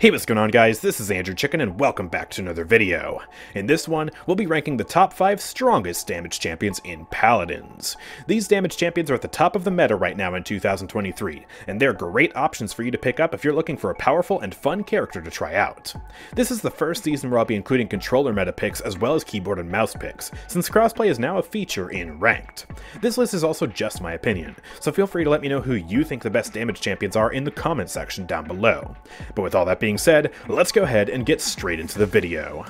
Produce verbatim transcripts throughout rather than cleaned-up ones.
Hey, what's going on guys, this is Andrew Chicken and welcome back to another video. In this one, we'll be ranking the top five strongest damage champions in Paladins. These damage champions are at the top of the meta right now in two thousand twenty-three, and they're great options for you to pick up if you're looking for a powerful and fun character to try out. This is the first season where I'll be including controller meta picks as well as keyboard and mouse picks, since crossplay is now a feature in Ranked. This list is also just my opinion, so feel free to let me know who you think the best damage champions are in the comment section down below. But with all that being Being said, let's go ahead and get straight into the video.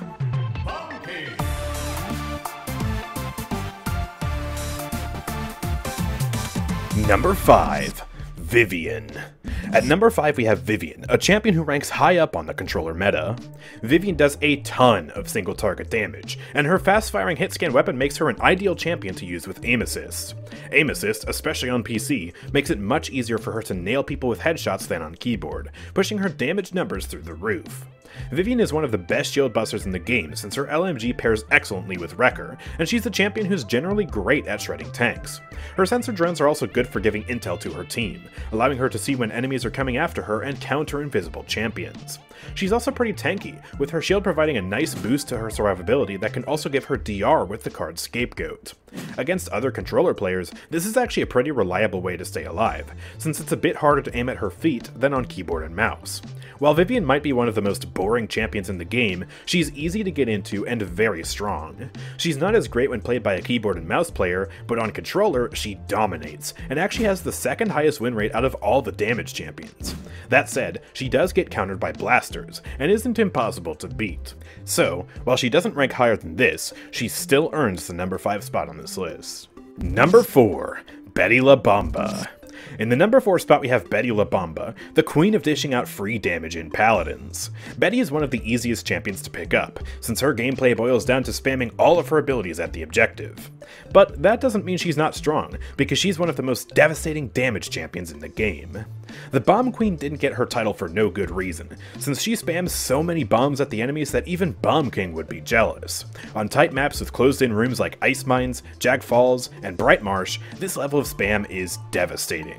Number five, Vivian. At number five we have Vivian, a champion who ranks high up on the controller meta. Vivian does a ton of single target damage, and her fast firing hit scan weapon makes her an ideal champion to use with aim assist. Aim assist, especially on P C, makes it much easier for her to nail people with headshots than on keyboard, pushing her damage numbers through the roof. Vivian is one of the best shield busters in the game since her L M G pairs excellently with Wrecker, and she's the champion who's generally great at shredding tanks. Her sensor drones are also good for giving intel to her team, allowing her to see when enemies are coming after her and counter invisible champions. She's also pretty tanky, with her shield providing a nice boost to her survivability that can also give her D R with the card Scapegoat. Against other controller players, this is actually a pretty reliable way to stay alive, since it's a bit harder to aim at her feet than on keyboard and mouse. While Vivian might be one of the most boring champions in the game, she's easy to get into and very strong. She's not as great when played by a keyboard and mouse player, but on controller, she dominates, and actually has the second highest win rate out of all the damage champions. That said, she does get countered by blasters, and isn't impossible to beat. So, while she doesn't rank higher than this, she still earns the number five spot on this list. Number four, Betty La Bomba. In the number four spot we have Betty La Bomba, the queen of dishing out free damage in Paladins. Betty is one of the easiest champions to pick up, since her gameplay boils down to spamming all of her abilities at the objective. But that doesn't mean she's not strong, because she's one of the most devastating damage champions in the game. The Bomb Queen didn't get her title for no good reason, since she spams so many bombs at the enemies that even Bomb King would be jealous. On tight maps with closed-in rooms like Ice Mines, Jag Falls, and Bright Marsh, this level of spam is devastating.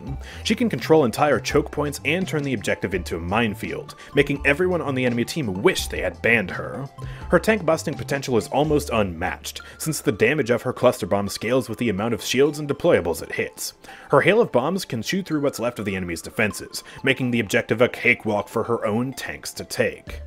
She can control entire choke points and turn the objective into a minefield, making everyone on the enemy team wish they had banned her. Her tank busting potential is almost unmatched, since the damage of her cluster bomb scales with the amount of shields and deployables it hits. Her hail of bombs can chew through what's left of the enemy's defense, making the objective a cakewalk for her own tanks to take.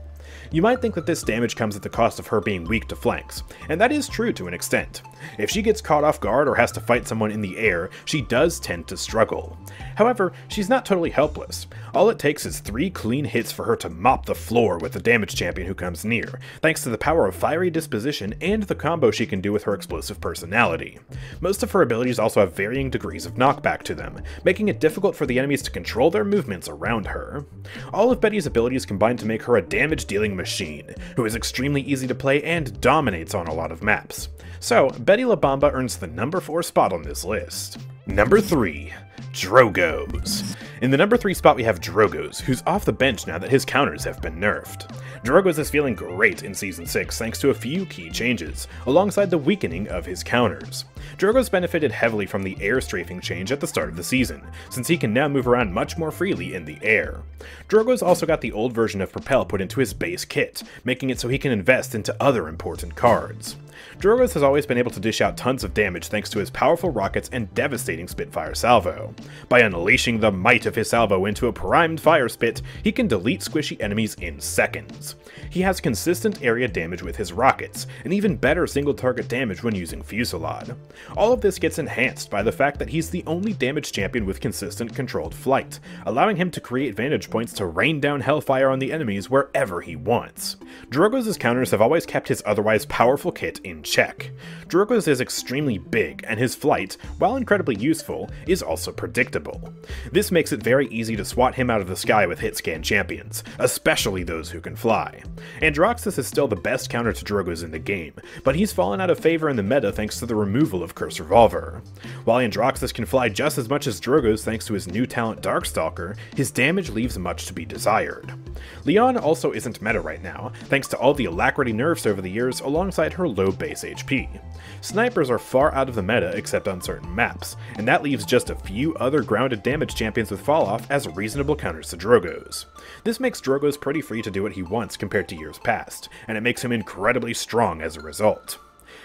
You might think that this damage comes at the cost of her being weak to flanks, and that is true to an extent. If she gets caught off guard or has to fight someone in the air, she does tend to struggle. However, she's not totally helpless. All it takes is three clean hits for her to mop the floor with the damage champion who comes near, thanks to the power of fiery disposition and the combo she can do with her explosive personality. Most of her abilities also have varying degrees of knockback to them, making it difficult for the enemies to control their movements around her. All of Betty's abilities combine to make her a damage-dealing machine, who is extremely easy to play and dominates on a lot of maps. So, Betty La Bomba earns the number four spot on this list. Number three, Drogoz. In the number three spot we have Drogoz, who's off the bench now that his counters have been nerfed. Drogoz is feeling great in Season six thanks to a few key changes, alongside the weakening of his counters. Drogoz benefited heavily from the air strafing change at the start of the season, since he can now move around much more freely in the air. Drogoz also got the old version of Propel put into his base kit, making it so he can invest into other important cards. Drogoz has always been able to dish out tons of damage thanks to his powerful rockets and devastating Spitfire Salvo. By unleashing the might of his salvo into a primed fire spit, he can delete squishy enemies in seconds. He has consistent area damage with his rockets, and even better single target damage when using Fusillade. All of this gets enhanced by the fact that he's the only damage champion with consistent controlled flight, allowing him to create vantage points to rain down hellfire on the enemies wherever he wants. Drogoz's counters have always kept his otherwise powerful kit in check. Drogoz is extremely big, and his flight, while incredibly useful, is also predictable. This makes it very easy to swat him out of the sky with hitscan champions, especially those who can fly. Androxus is still the best counter to Drogoz in the game, but he's fallen out of favor in the meta thanks to the removal of Curse Revolver. While Androxus can fly just as much as Drogoz thanks to his new talent Darkstalker, his damage leaves much to be desired. Leon also isn't meta right now, thanks to all the alacrity nerfs over the years alongside her low of base H P. Snipers are far out of the meta except on certain maps, and that leaves just a few other grounded damage champions with falloff as reasonable counters to Drogoz. This makes Drogoz pretty free to do what he wants compared to years past, and it makes him incredibly strong as a result.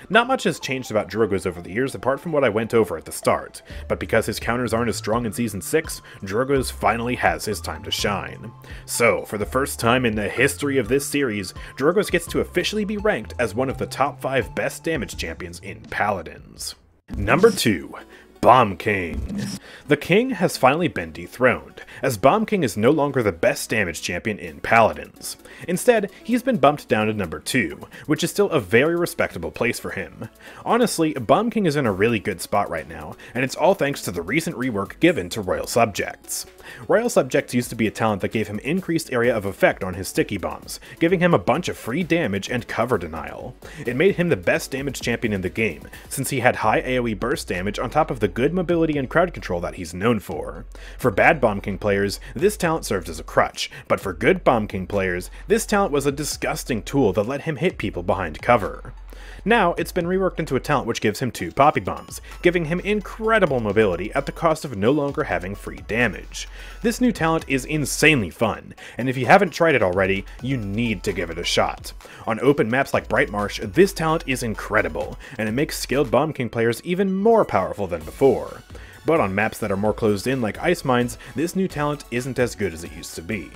Not much has changed about Drogoz over the years apart from what I went over at the start, but because his counters aren't as strong in Season six, Drogoz finally has his time to shine. So, for the first time in the history of this series, Drogoz gets to officially be ranked as one of the top five best damage champions in Paladins. Number two. Bomb King. The King has finally been dethroned, as Bomb King is no longer the best damage champion in Paladins. Instead, he's been bumped down to number two, which is still a very respectable place for him. Honestly, Bomb King is in a really good spot right now, and it's all thanks to the recent rework given to Royal Subjects. Royal Subjects used to be a talent that gave him increased area of effect on his sticky bombs, giving him a bunch of free damage and cover denial. It made him the best damage champion in the game, since he had high AoE burst damage on top of the good mobility and crowd control that he's known for. For bad Bomb King players, this talent served as a crutch, but for good Bomb King players, this talent was a disgusting tool that let him hit people behind cover. Now, it's been reworked into a talent which gives him two Poppy Bombs, giving him incredible mobility at the cost of no longer having free damage. This new talent is insanely fun, and if you haven't tried it already, you need to give it a shot. On open maps like Bright Marsh, this talent is incredible, and it makes skilled Bomb King players even more powerful than before. But on maps that are more closed in like Ice Mines, this new talent isn't as good as it used to be.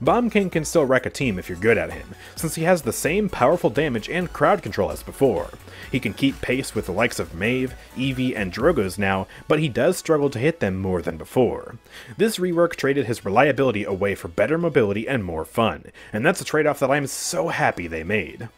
Bomb King can still wreck a team if you're good at him, since he has the same powerful damage and crowd control as before. He can keep pace with the likes of Maeve, Eevee, and Drogoz now, but he does struggle to hit them more than before. This rework traded his reliability away for better mobility and more fun, and that's a trade-off that I'm so happy they made.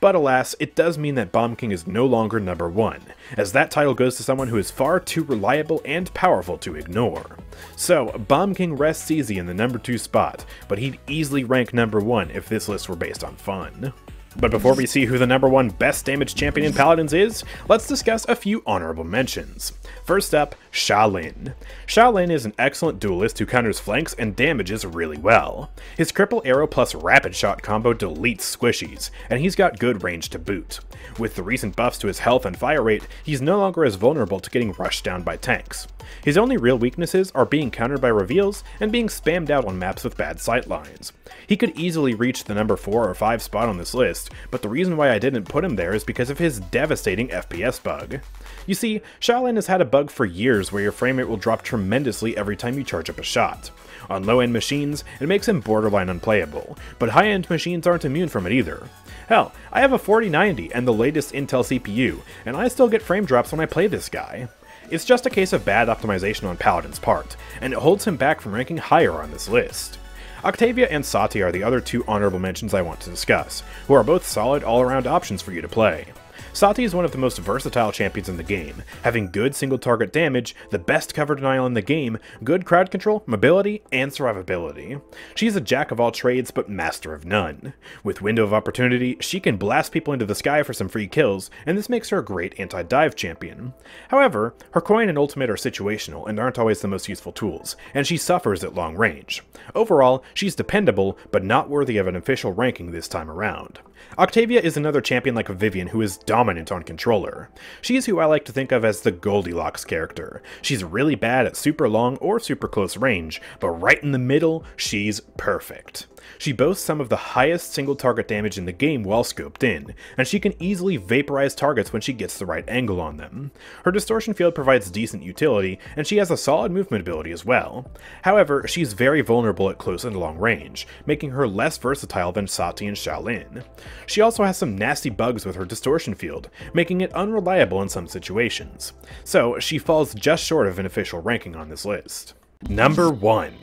But alas, it does mean that Bomb King is no longer number one, as that title goes to someone who is far too reliable and powerful to ignore. So, Bomb King rests easy in the number two spot, but he'd easily rank number one if this list were based on fun. But before we see who the number one best damage champion in Paladins is, let's discuss a few honorable mentions. First up, Sha Lin. Sha Lin is an excellent duelist who counters flanks and damages really well. His Cripple Arrow plus Rapid Shot combo deletes squishies, and he's got good range to boot. With the recent buffs to his health and fire rate, he's no longer as vulnerable to getting rushed down by tanks. His only real weaknesses are being countered by reveals and being spammed out on maps with bad sightlines. He could easily reach the number four or five spot on this list, but the reason why I didn't put him there is because of his devastating F P S bug. You see, Sha Lin has had a bug for years where your framerate will drop tremendously every time you charge up a shot. On low-end machines, it makes him borderline unplayable, but high-end machines aren't immune from it either. Hell, I have a forty ninety and the latest Intel C P U, and I still get frame drops when I play this guy. It's just a case of bad optimization on Paladin's part, and it holds him back from ranking higher on this list. Octavia and Saati are the other two honorable mentions I want to discuss, who are both solid all-around options for you to play. Saati is one of the most versatile champions in the game, having good single-target damage, the best cover denial in the game, good crowd control, mobility, and survivability. She's a jack-of-all-trades but master of none. With Window of Opportunity, she can blast people into the sky for some free kills, and this makes her a great anti-dive champion. However, her coin and ultimate are situational and aren't always the most useful tools, and she suffers at long range. Overall, she's dependable, but not worthy of an official ranking this time around. Octavia is another champion like Vivian who is dominant on controller. She's who I like to think of as the Goldilocks character. She's really bad at super long or super close range, but right in the middle, she's perfect. She boasts some of the highest single target damage in the game while scoped in, and she can easily vaporize targets when she gets the right angle on them. Her distortion field provides decent utility, and she has a solid movement ability as well. However, she's very vulnerable at close and long range, making her less versatile than Saati and Sha Lin. She also has some nasty bugs with her distortion field, making it unreliable in some situations. So, she falls just short of an official ranking on this list. Number one.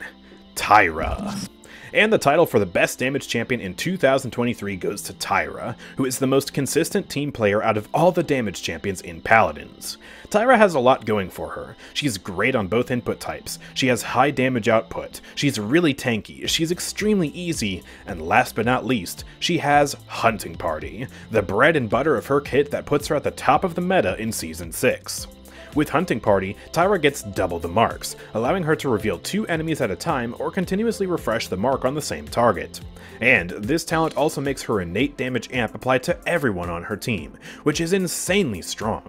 Tyra. And the title for the best damage champion in two thousand twenty-three goes to Tyra, who is the most consistent team player out of all the damage champions in Paladins. Tyra has a lot going for her. She's great on both input types, she has high damage output, she's really tanky, she's extremely easy, and last but not least, she has Hunting Party, the bread and butter of her kit that puts her at the top of the meta in Season six. With Hunting Party, Tyra gets double the marks, allowing her to reveal two enemies at a time or continuously refresh the mark on the same target. And this talent also makes her innate damage amp apply to everyone on her team, which is insanely strong.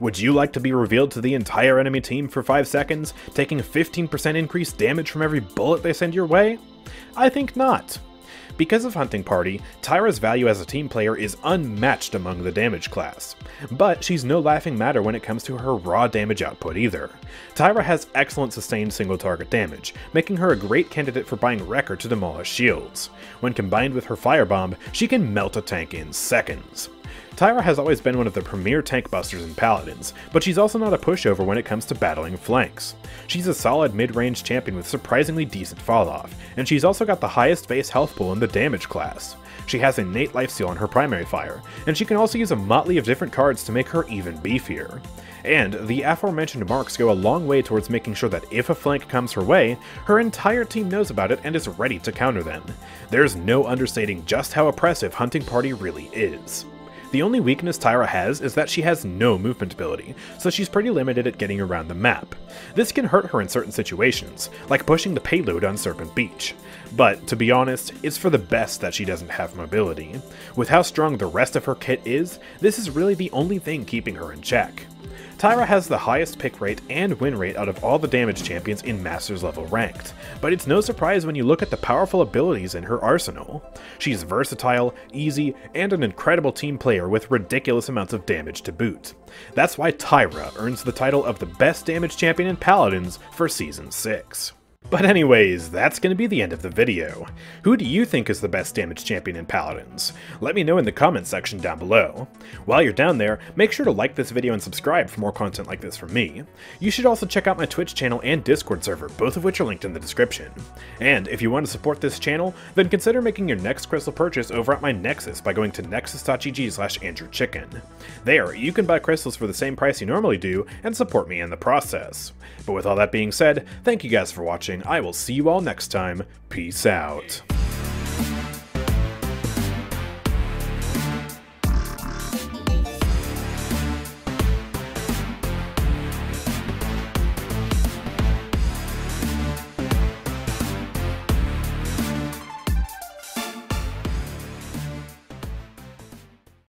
Would you like to be revealed to the entire enemy team for five seconds, taking fifteen percent increased damage from every bullet they send your way? I think not. Because of Hunting Party, Tyra's value as a team player is unmatched among the damage class, but she's no laughing matter when it comes to her raw damage output either. Tyra has excellent sustained single target damage, making her a great candidate for buying Wrecker to demolish shields. When combined with her firebomb, she can melt a tank in seconds. Tyra has always been one of the premier tank busters in Paladins, but she's also not a pushover when it comes to battling flanks. She's a solid mid-range champion with surprisingly decent falloff, and she's also got the highest base health pool in the damage class. She has innate lifesteal on her primary fire, and she can also use a motley of different cards to make her even beefier. And the aforementioned marks go a long way towards making sure that if a flank comes her way, her entire team knows about it and is ready to counter them. There's no understating just how oppressive Hunting Party really is. The only weakness Tyra has is that she has no movement ability, so she's pretty limited at getting around the map. This can hurt her in certain situations, like pushing the payload on Serpent Beach. But, to be honest, it's for the best that she doesn't have mobility. With how strong the rest of her kit is, this is really the only thing keeping her in check. Tyra has the highest pick rate and win rate out of all the damage champions in Masters level ranked, but it's no surprise when you look at the powerful abilities in her arsenal. She's versatile, easy, and an incredible team player with ridiculous amounts of damage to boot. That's why Tyra earns the title of the best damage champion in Paladins for Season six. But anyways, that's going to be the end of the video. Who do you think is the best damage champion in Paladins? Let me know in the comments section down below. While you're down there, make sure to like this video and subscribe for more content like this from me. You should also check out my Twitch channel and Discord server, both of which are linked in the description. And if you want to support this channel, then consider making your next crystal purchase over at my Nexus by going to nexus dot g g slash Andrew Chicken. There, you can buy crystals for the same price you normally do and support me in the process. But with all that being said, thank you guys for watching. I will see you all next time. Peace out.